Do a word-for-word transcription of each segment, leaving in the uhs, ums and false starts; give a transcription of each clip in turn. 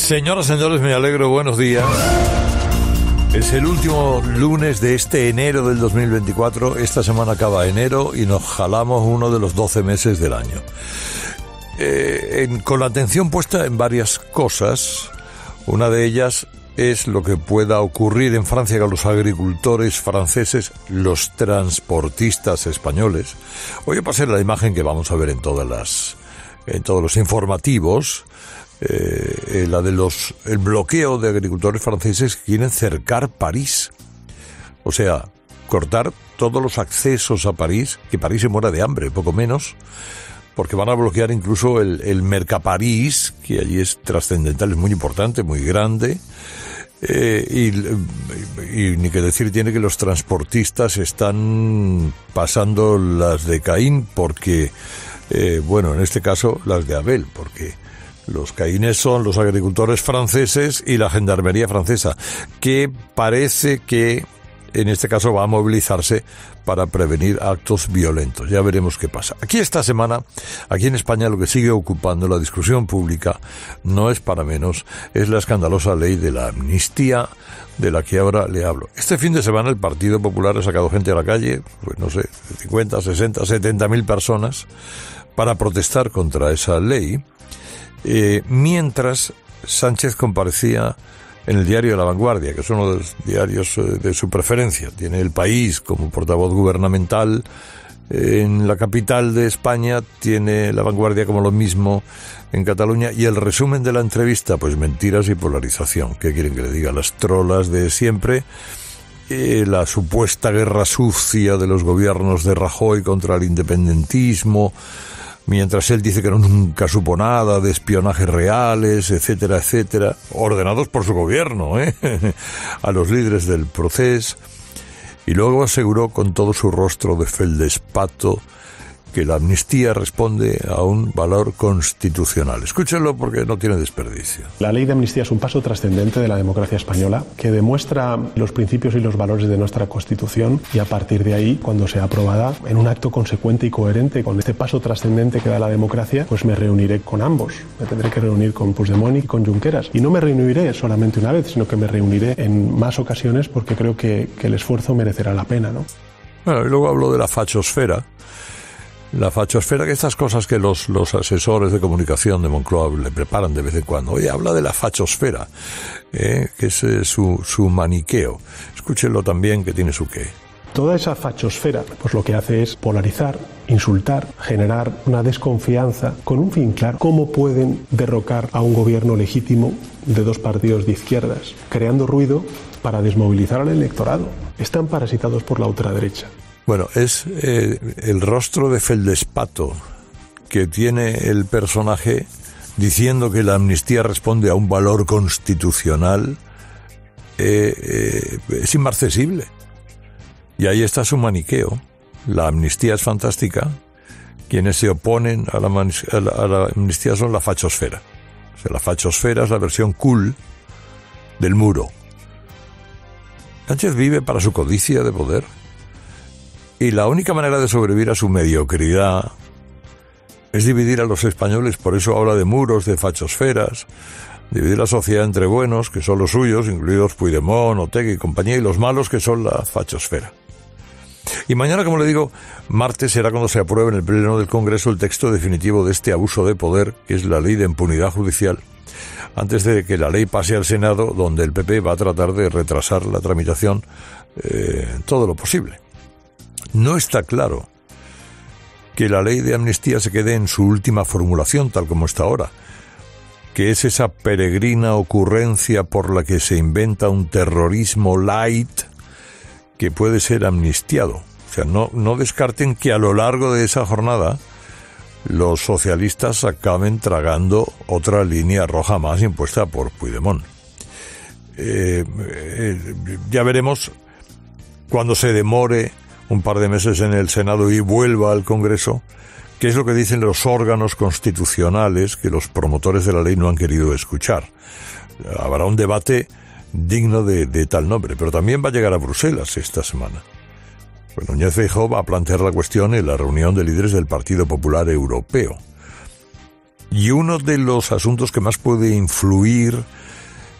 Señoras y señores, me alegro, buenos días. Es el último lunes de este enero del dos mil veinticuatro. Esta semana acaba enero y nos jalamos uno de los doce meses del año. Eh, en, con la atención puesta en varias cosas, una de ellas es lo que pueda ocurrir en Francia con los agricultores franceses, los transportistas españoles. Voy a pasar la imagen que vamos a ver en todas las, en todos los informativos. Eh, la de los el bloqueo de agricultores franceses que quieren cercar París, o sea, cortar todos los accesos a París, que París se muera de hambre, poco menos, porque van a bloquear incluso el, el Mercaparís, que allí es trascendental, es muy importante, muy grande. Eh, y, y, y ni que decir tiene que los transportistas están pasando las de Caín, porque eh, bueno, en este caso las de Abel, porque los caínes son los agricultores franceses y la gendarmería francesa, que parece que en este caso va a movilizarse para prevenir actos violentos. Ya veremos qué pasa. Aquí esta semana, aquí en España, lo que sigue ocupando la discusión pública, no es para menos, es la escandalosa ley de la amnistía de la que ahora le hablo. Este fin de semana el Partido Popular ha sacado gente a la calle, pues no sé, cincuenta, sesenta, setenta mil personas para protestar contra esa ley. Eh, mientras Sánchez comparecía en el diario La Vanguardia, que es uno de los diarios de su preferencia, tiene El País como portavoz gubernamental en la capital de España, tiene La Vanguardia como lo mismo en Cataluña, y el resumen de la entrevista, pues mentiras y polarización. ¿Qué quieren que le diga? Las trolas de siempre, eh, la supuesta guerra sucia de los gobiernos de Rajoy contra el independentismo, mientras él dice que nunca supo nada de espionajes reales, etcétera, etcétera, ordenados por su gobierno, ¿eh? a los líderes del procés. Y luego aseguró con todo su rostro de feldespato que la amnistía responde a un valor constitucional. Escúchenlo porque no tiene desperdicio. La ley de amnistía es un paso trascendente de la democracia española que demuestra los principios y los valores de nuestra Constitución, y a partir de ahí, cuando sea aprobada, en un acto consecuente y coherente con este paso trascendente que da la democracia, pues me reuniré con ambos. Me tendré que reunir con Puigdemont y con Junqueras. Y no me reuniré solamente una vez, sino que me reuniré en más ocasiones porque creo que, que el esfuerzo merecerá la pena, ¿no? Bueno, y luego hablo de la fachosfera. La fachosfera, que estas cosas que los, los asesores de comunicación de Moncloa le preparan de vez en cuando. Oye, habla de la fachosfera, ¿eh? que es eh, su, su maniqueo. Escúchenlo también, que tiene su qué. Toda esa fachosfera, pues lo que hace es polarizar, insultar, generar una desconfianza con un fin claro. ¿Cómo pueden derrocar a un gobierno legítimo de dos partidos de izquierdas? Creando ruido para desmovilizar al electorado. Están parasitados por la ultraderecha. Bueno, es eh, el rostro de feldespato que tiene el personaje diciendo que la amnistía responde a un valor constitucional, eh, eh, es inmarcesible. Y ahí está su maniqueo. La amnistía es fantástica. Quienes se oponen a la, a la, a la amnistía son la fachosfera. O sea, la fachosfera es la versión cool del muro. Sánchez vive para su codicia de poder. Y la única manera de sobrevivir a su mediocridad es dividir a los españoles. Por eso habla de muros, de fachosferas, dividir la sociedad entre buenos, que son los suyos, incluidos Puigdemont, Otegi y compañía, y los malos, que son la fachosfera. Y mañana, como le digo, martes, será cuando se apruebe en el Pleno del Congreso el texto definitivo de este abuso de poder, que es la ley de impunidad judicial, antes de que la ley pase al Senado, donde el P P va a tratar de retrasar la tramitación eh, todo lo posible. No está claro que la ley de amnistía se quede en su última formulación, tal como está ahora, que es esa peregrina ocurrencia por la que se inventa un terrorismo light que puede ser amnistiado. O sea, no, no descarten que a lo largo de esa jornada los socialistas acaben tragando otra línea roja más impuesta por Puigdemont. Eh, eh, ya veremos cuando se demore un par de meses en el Senado y vuelva al Congreso, que es lo que dicen los órganos constitucionales que los promotores de la ley no han querido escuchar. Habrá un debate digno de, de tal nombre, pero también va a llegar a Bruselas esta semana. Pues Núñez Feijóo va a plantear la cuestión en la reunión de líderes del Partido Popular Europeo. Y uno de los asuntos que más puede influir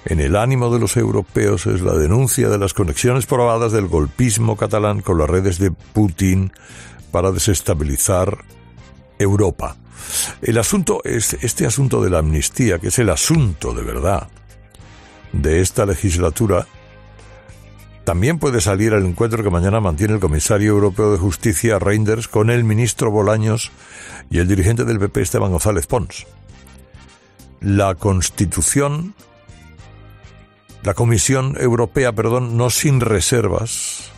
en el ánimo de los europeos es la denuncia de las conexiones probadas del golpismo catalán con las redes de Putin para desestabilizar Europa. El asunto es este asunto de la amnistía, que es el asunto de verdad de esta legislatura. También puede salir al encuentro que mañana mantiene el comisario europeo de Justicia, Reinders, con el ministro Bolaños y el dirigente del P P, Esteban González Pons. La Constitución, la Comisión Europea, perdón, no sin reservas,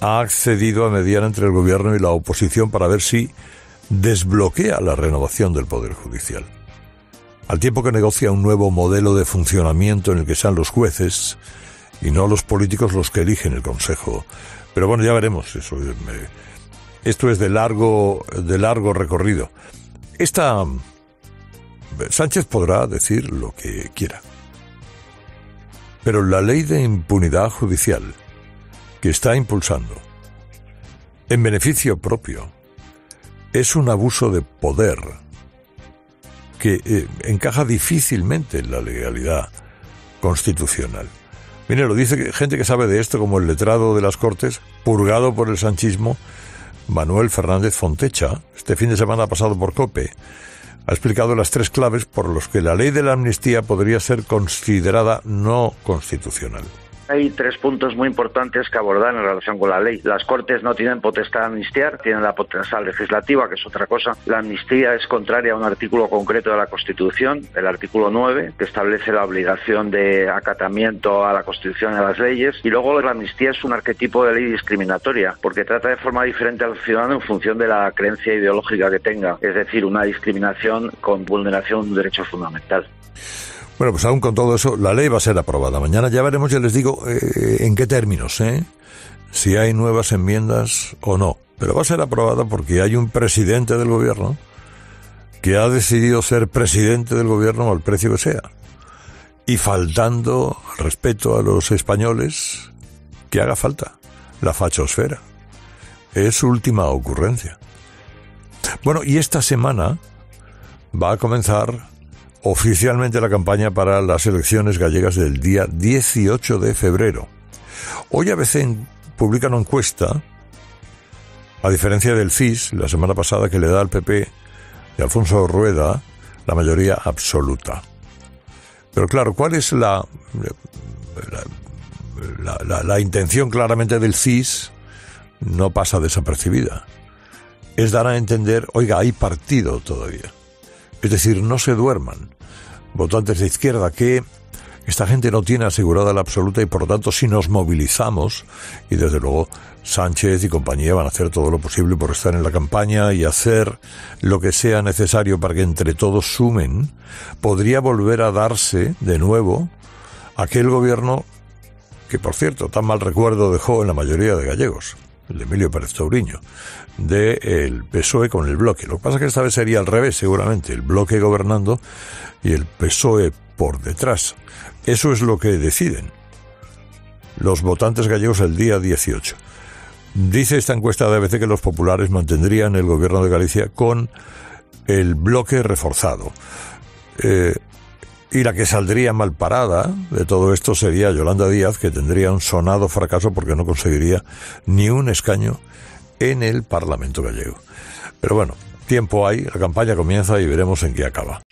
ha accedido a mediar entre el gobierno y la oposición para ver si desbloquea la renovación del Poder Judicial. Al tiempo que negocia un nuevo modelo de funcionamiento en el que sean los jueces y no los políticos los que eligen el Consejo. Pero bueno, ya veremos. Eso es, me, esto es de largo, de largo recorrido. Esta, Sánchez podrá decir lo que quiera, pero la ley de impunidad judicial que está impulsando en beneficio propio es un abuso de poder que eh, encaja difícilmente en la legalidad constitucional. Mire, lo dice gente que sabe de esto, como el letrado de las Cortes, purgado por el sanchismo, Manuel Fernández Fontecha. Este fin de semana ha pasado por COPE. Ha explicado las tres claves por las que la ley de la amnistía podría ser considerada no constitucional. Hay tres puntos muy importantes que abordar en relación con la ley. Las Cortes no tienen potestad de amnistiar, tienen la potestad legislativa, que es otra cosa. La amnistía es contraria a un artículo concreto de la Constitución, el artículo nueve, que establece la obligación de acatamiento a la Constitución y a las leyes. Y luego la amnistía es un arquetipo de ley discriminatoria, porque trata de forma diferente al ciudadano en función de la creencia ideológica que tenga. Es decir, una discriminación con vulneración de un derecho fundamental. Bueno, pues aún con todo eso, la ley va a ser aprobada. Mañana ya veremos, ya les digo, eh, en qué términos, eh, si hay nuevas enmiendas o no. Pero va a ser aprobada porque hay un presidente del gobierno que ha decidido ser presidente del gobierno al precio que sea. Y faltando respeto a los españoles, que haga falta. La fachosfera. Es su última ocurrencia. Bueno, y esta semana va a comenzar oficialmente la campaña para las elecciones gallegas del día dieciocho de febrero. Hoy A B C publica una encuesta, a diferencia del C I S, la semana pasada, que le da al P P de Alfonso Rueda la mayoría absoluta. Pero claro, ¿cuál es la, la, la, la, la intención claramente del C I S? No pasa desapercibida. Es dar a entender, oiga, hay partido todavía. Es decir, no se duerman. Votantes de izquierda, que esta gente no tiene asegurada la absoluta y por lo tanto si nos movilizamos, y desde luego Sánchez y compañía van a hacer todo lo posible por estar en la campaña y hacer lo que sea necesario para que entre todos sumen, podría volver a darse de nuevo aquel gobierno que, por cierto, tan mal recuerdo dejó en la mayoría de gallegos, el de Emilio Pérez Touriño, del P S O E con el bloque. Lo que pasa es que esta vez sería al revés, seguramente, el bloque gobernando y el P S O E por detrás. Eso es lo que deciden los votantes gallegos el día dieciocho. Dice esta encuesta de A B C que los populares mantendrían el gobierno de Galicia con el bloque reforzado. Eh, Y la que saldría mal parada de todo esto sería Yolanda Díaz, que tendría un sonado fracaso porque no conseguiría ni un escaño en el Parlamento gallego. Pero bueno, tiempo hay, la campaña comienza y veremos en qué acaba.